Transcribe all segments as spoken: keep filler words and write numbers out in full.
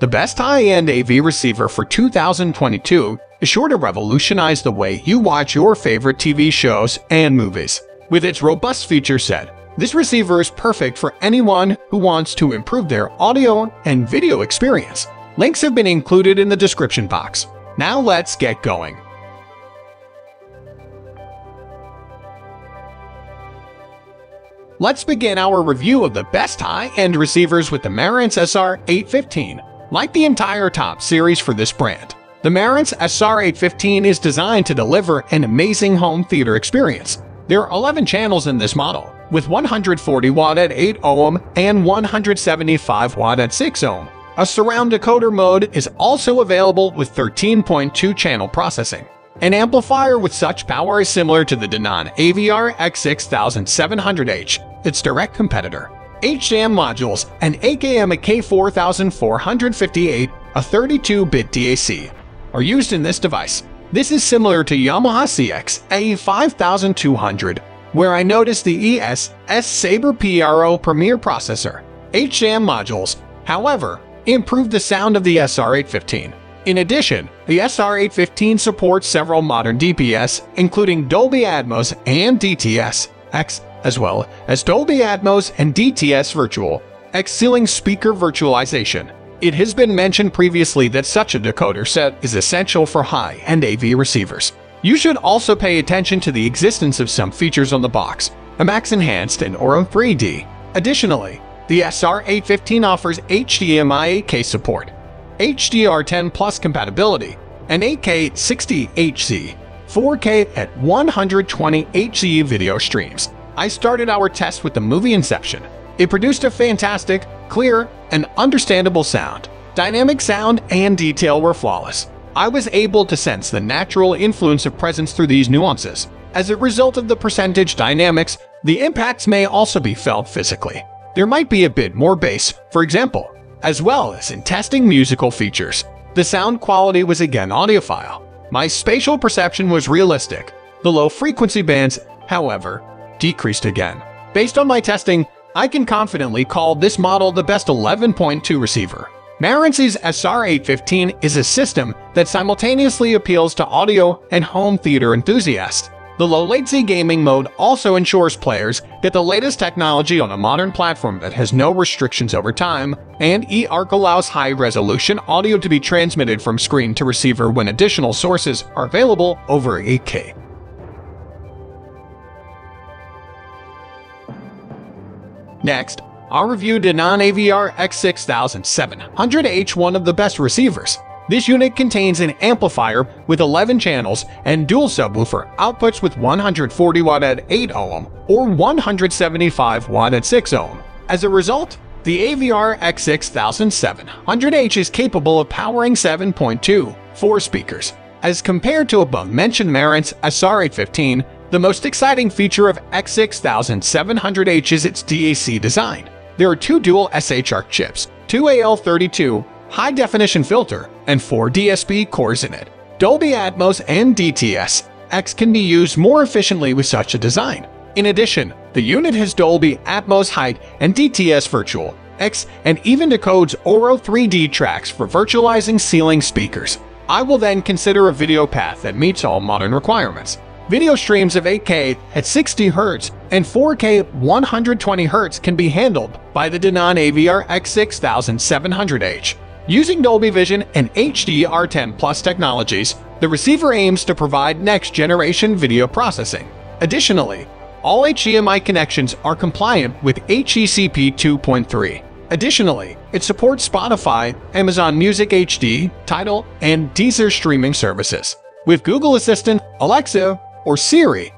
The best high-end A V receiver for two thousand twenty-two is sure to revolutionize the way you watch your favorite T V shows and movies. With its robust feature set, this receiver is perfect for anyone who wants to improve their audio and video experience. Links have been included in the description box. Now let's get going. Let's begin our review of the best high-end receivers with the Marantz S R eight fifteen. Like the entire top series for this brand, the Marantz S R eight fifteen is designed to deliver an amazing home theater experience. There are eleven channels in this model, with one hundred forty watt at eight ohm and one hundred seventy-five watt at six ohm. A surround decoder mode is also available with thirteen point two channel processing. An amplifier with such power is similar to the Denon A V R X six seven hundred H, its direct competitor. H D M modules and A K M A K four four five eight, a thirty-two bit D A C, are used in this device. This is similar to Yamaha C X A five two hundred, where I noticed the E S S Sabre P R O Premier processor. H D M modules, however, improve the sound of the S R eight fifteen. In addition, the S R eight fifteen supports several modern D P S, including Dolby Atmos and D T S X, as well as Dolby Atmos and D T S Virtual X ceiling speaker virtualization. It has been mentioned previously that such a decoder set is essential for high-end A V receivers. You should also pay attention to the existence of some features on the box, IMAX Enhanced and Auro three D. Additionally, the S R eight fifteen offers H D M I eight K support, H D R ten plus compatibility, and eight K sixty hertz, four K at one hundred twenty hertz video streams. I started our test with the movie Inception. It produced a fantastic, clear, and understandable sound. Dynamic sound and detail were flawless. I was able to sense the natural influence of presence through these nuances. As a result of the percentage dynamics, the impacts may also be felt physically. There might be a bit more bass, for example, as well as in testing musical features. The sound quality was again audiophile. My spatial perception was realistic. The low frequency bands, however, decreased again. Based on my testing, I can confidently call this model the best eleven point two receiver. Marantz's S R eight fifteen is a system that simultaneously appeals to audio and home theater enthusiasts. The low-latency gaming mode also ensures players get the latest technology on a modern platform that has no restrictions over time, and eARC allows high-resolution audio to be transmitted from screen to receiver when additional sources are available over eight K. Next, I'll review Denon A V R X six seven hundred H, one of the best receivers. This unit contains an amplifier with eleven channels and dual subwoofer outputs with one hundred forty watt at eight ohm or one hundred seventy-five watt at six ohm. As a result, the A V R X six seven hundred H is capable of powering seven point two four speakers. As compared to above-mentioned Marantz S R eight fifteen, the most exciting feature of X six seven hundred H is its D A C design. There are two dual S H A R C chips, two A L thirty-two, high-definition filter, and four D S P cores in it. Dolby Atmos and D T S X can be used more efficiently with such a design. In addition, the unit has Dolby Atmos Height and D T S Virtual X, and even decodes Auro three D tracks for virtualizing ceiling speakers. I will then consider a video path that meets all modern requirements. Video streams of eight K at sixty hertz and four K at one hundred twenty hertz can be handled by the Denon A V R X six seven hundred H. Using Dolby Vision and H D R ten plus technologies, the receiver aims to provide next-generation video processing. Additionally, all H D M I connections are compliant with H E C P two point three. Additionally, it supports Spotify, Amazon Music H D, Tidal, and Deezer streaming services. With Google Assistant, Alexa, or Siri,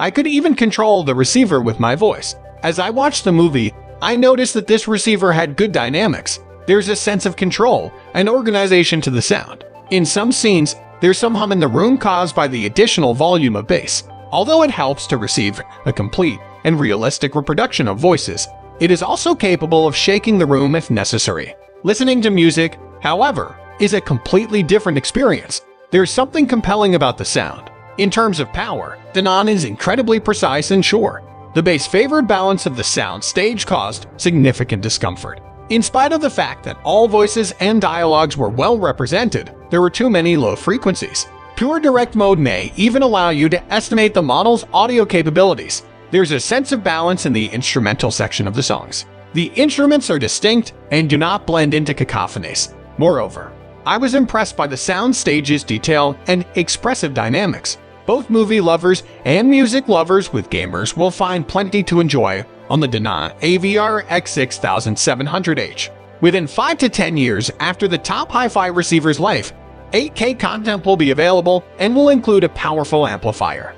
I could even control the receiver with my voice. As I watched the movie, I noticed that this receiver had good dynamics. There's a sense of control and organization to the sound. In some scenes, there's some hum in the room caused by the additional volume of bass. Although it helps to receive a complete and realistic reproduction of voices, it is also capable of shaking the room if necessary. Listening to music, however, is a completely different experience. There's something compelling about the sound. In terms of power, Denon is incredibly precise and sure. The bass-favored balance of the sound stage caused significant discomfort. In spite of the fact that all voices and dialogues were well represented, there were too many low frequencies. Pure direct mode may even allow you to estimate the model's audio capabilities. There's a sense of balance in the instrumental section of the songs. The instruments are distinct and do not blend into cacophonies. Moreover, I was impressed by the sound stage's detail and expressive dynamics. Both movie lovers and music lovers with gamers will find plenty to enjoy on the Denon A V R X sixty-seven hundred H. Within five to ten years after the top hi-fi receiver's life, eight K content will be available and will include a powerful amplifier.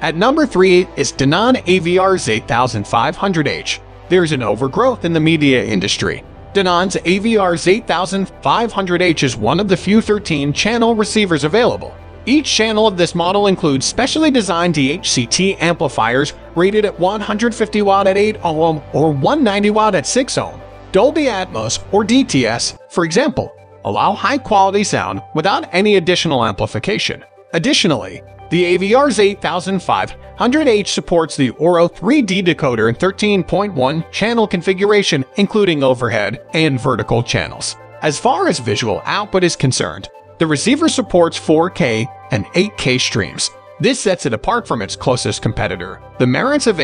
At number three is Denon A V R X eighty-five hundred H. There's an overgrowth in the media industry. Denon's A V R X eighty-five hundred H is one of the few thirteen channel receivers available. Each channel of this model includes specially designed D H C T amplifiers rated at one hundred fifty watt at eight ohm or one hundred ninety watt at six ohm. Dolby Atmos or D T S, for example, allow high-quality sound without any additional amplification. Additionally, the A V R X eighty-five hundred H supports the Auro three D decoder in thirteen point one channel configuration, including overhead and vertical channels. As far as visual output is concerned, the receiver supports four K and eight K streams. This sets it apart from its closest competitor, the Marantz A V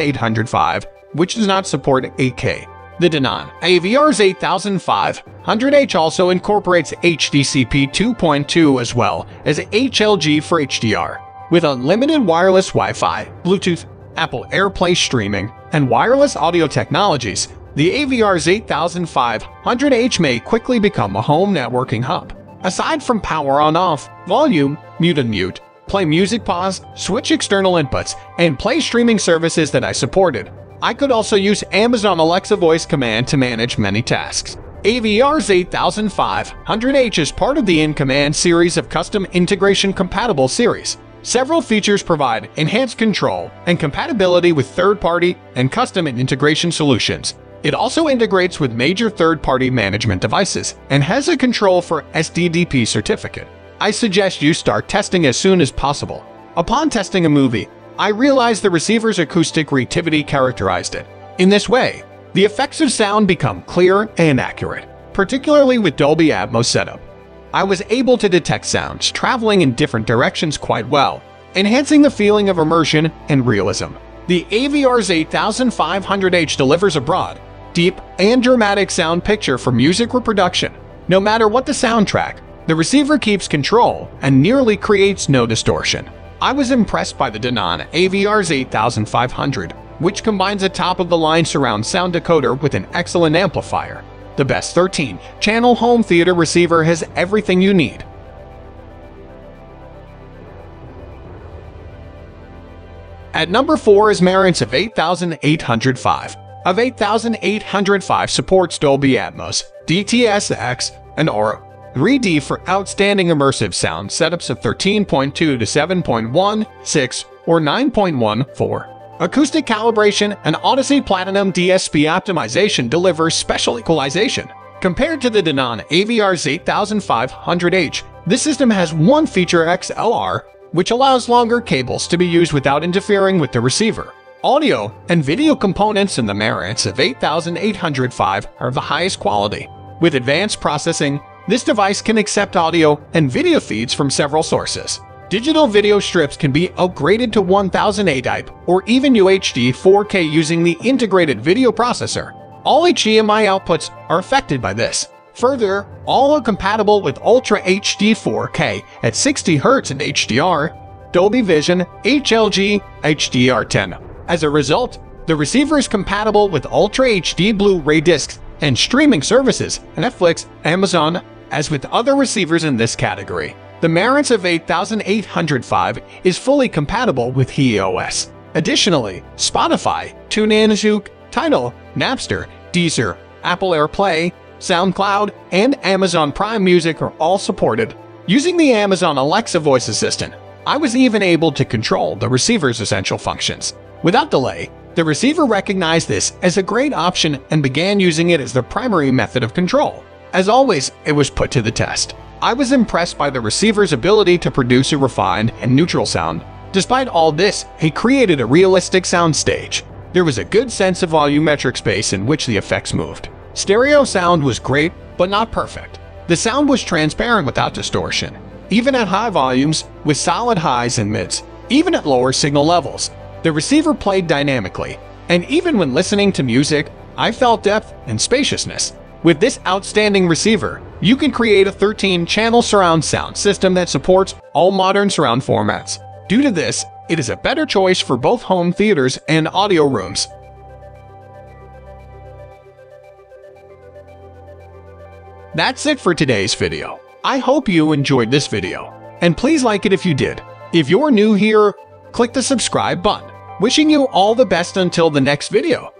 eighty-eight oh five, which does not support eight K. The Denon A V R X eighty-five hundred H also incorporates H D C P two point two as well as H L G for H D R. With unlimited wireless Wi-Fi, Bluetooth, Apple AirPlay streaming, and wireless audio technologies, the A V R X eighty-five hundred H may quickly become a home networking hub. Aside from power on-off, volume, mute and mute, play music pause, switch external inputs, and play streaming services that I supported, I could also use Amazon Alexa voice command to manage many tasks. A V R X eighty-five hundred H is part of the in-command series of custom integration-compatible series. Several features provide enhanced control and compatibility with third-party and custom integration solutions. It also integrates with major third-party management devices and has a control for S D D P certificate. I suggest you start testing as soon as possible. Upon testing a movie, I realized the receiver's acoustic reactivity characterized it. In this way, the effects of sound become clear and accurate, particularly with Dolby Atmos setup. I was able to detect sounds traveling in different directions quite well, enhancing the feeling of immersion and realism. The A V R X eighty-five hundred H delivers a broad, deep, and dramatic sound picture for music reproduction. No matter what the soundtrack, the receiver keeps control and nearly creates no distortion. I was impressed by the Denon A V R X eighty-five hundred, which combines a top-of-the-line surround sound decoder with an excellent amplifier. The best thirteen channel home theater receiver has everything you need. At number four is Marantz A V eighty-eight oh five. A V eighty-eight oh five supports Dolby Atmos, D T S X, and Auro three D for outstanding immersive sound setups of thirteen point two to seven point one, six, or nine point one four. Acoustic calibration and Audyssey Platinum D S P optimization deliver special equalization. Compared to the Denon A V R X eighty-five hundred H, this system has one feature X L R, which allows longer cables to be used without interfering with the receiver. Audio and video components in the Marantz A V eighty-eight oh five are of the highest quality. With advanced processing, this device can accept audio and video feeds from several sources. Digital video strips can be upgraded to one thousand A type or even U H D four K using the integrated video processor. All H D M I outputs are affected by this. Further, all are compatible with Ultra H D four K at sixty hertz and H D R, Dolby Vision, H L G, H D R ten. As a result, the receiver is compatible with Ultra H D Blu-ray discs and streaming services, Netflix, Amazon, as with other receivers in this category. The Marantz A V eighty-eight oh five is fully compatible with E O S. Additionally, Spotify, TuneIn, Tidal, Napster, Deezer, Apple AirPlay, SoundCloud, and Amazon Prime Music are all supported. Using the Amazon Alexa voice assistant, I was even able to control the receiver's essential functions. Without delay, the receiver recognized this as a great option and began using it as the primary method of control. As always, it was put to the test. I was impressed by the receiver's ability to produce a refined and neutral sound. Despite all this, he created a realistic soundstage. There was a good sense of volumetric space in which the effects moved. Stereo sound was great, but not perfect. The sound was transparent without distortion, even at high volumes, with solid highs and mids, even at lower signal levels. The receiver played dynamically, and even when listening to music, I felt depth and spaciousness. With this outstanding receiver, you can create a thirteen channel surround sound system that supports all modern surround formats. Due to this, it is a better choice for both home theaters and audio rooms. That's it for today's video. I hope you enjoyed this video, and please like it if you did. If you're new here, click the subscribe button. Wishing you all the best until the next video.